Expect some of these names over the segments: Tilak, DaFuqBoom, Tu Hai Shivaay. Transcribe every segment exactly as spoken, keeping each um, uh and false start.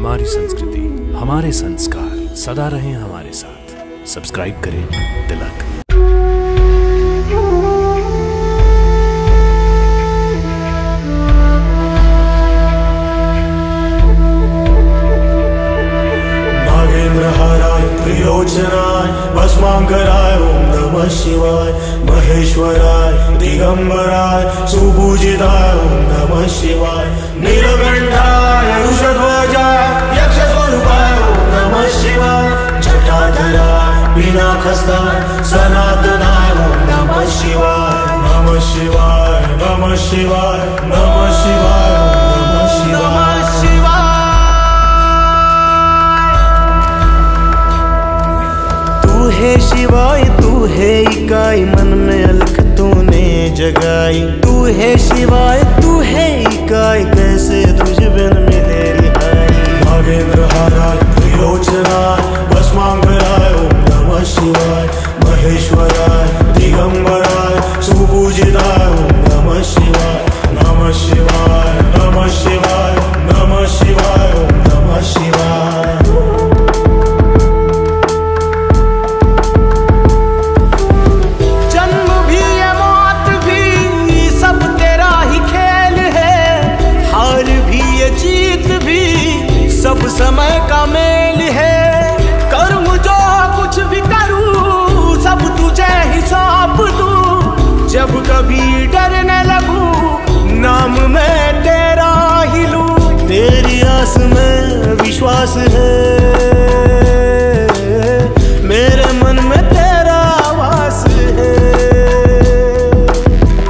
हमारी संस्कृति, हमारे संस्कार सदा रहें हमारे साथ। सब्सक्राइब करें तिलक। योजनाय भस्मांकराय ओम नमः शिवाय, महेश्वराय दिगंबराय सुपूजिताय ओम नमः शिवाय, नीलकंठाय ऋषध्वजाय यक्षस्वरूपाय ओम नमः शिवाय, जटाधराय पिनाकस्ताय सनातनाय ओम नमः शिवाय, नमः शिवाय नमः शिवाय नमः शिवाय नमः शिवाय। तू है शिवाय तू है इकाई, मन में अलख तूने जगाई। तू है शिवाय तू है इकाई, कैसे तुझ बिन मिले रिहाई। नागेंद्र हाराय त्रिलोचनाय भस्मांगराय ओम नमः शिवाय, महेश्वराय दिगंबराय सुपूजिताय ओम नमः शिवाय, नमः शिवाय नमः शिवाय नमः शिवाय ओम नमः शिवाय। सब समय का मेल है, कर्म जो कुछ भी करूं सब तुझे ही सौंप दूं। जब कभी डरने लगूं नाम में तेरा ही लूं, तेरी आस में विश्वास है, मेरे मन में तेरा वास है।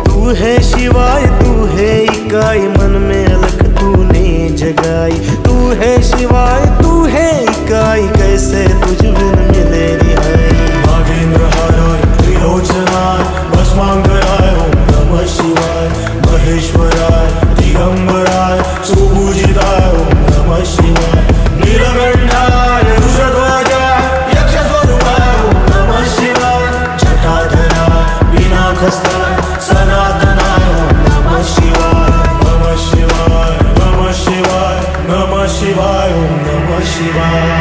तू है शिवाय तू है इकाई, मन में अलख तूने जगाई। तू है शिवाय तू है इकाई, कैसे तुझ बिन मिले रिहाई। नागेंद्र हाराय त्रिलोचनाय भस्मांगराय ओम नमः शिवाय, महेश्वराय दिगंबराय सुपूजिताय ओम नमः शिवाय, नीलकंठाय ऋषध्वजाय यक्षस्वरूपाय ओम नमः शिवाय, जटाधराय पिनाकस्ताय सनातनाय ओम नमः शिवाय, नमः शिवाय नमः शिवाय नमः शिवाय ओम नमः शिवाय।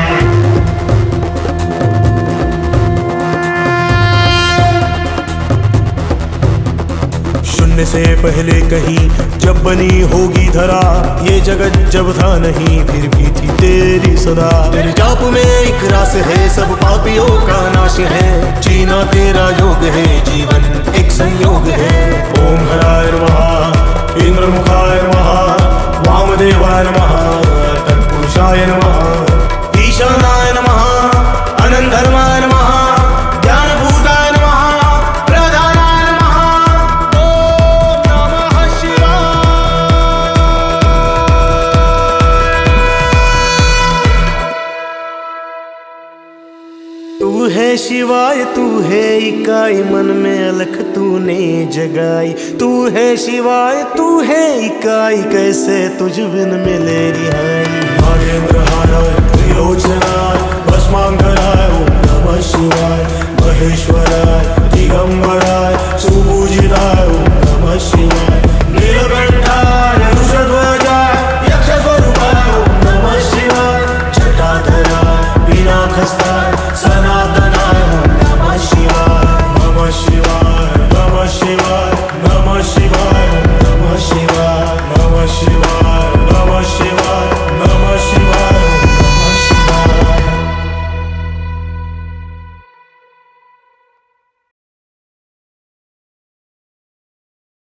से पहले कहीं जब बनी होगी धरा, ये जगत जब था नहीं फिर भी थी तेरी सदा। तेरे जाप में एक रास है, सब पापियों का नाश है, जीना तेरा योग है, जीवन एक संयोग है। ओम हराय नमः, इंद्र मुखाय नमः, वामदेवाय नमः, तत्पुरुषाय नमः, ईशानाय नमः, अनंत धर्माय नमः, शिवाय तू है इकाई, मन में अलख तूने जगाई। तू है शिवाय तू है इकाई, कैसे तुझ बिन मिले रिहाई।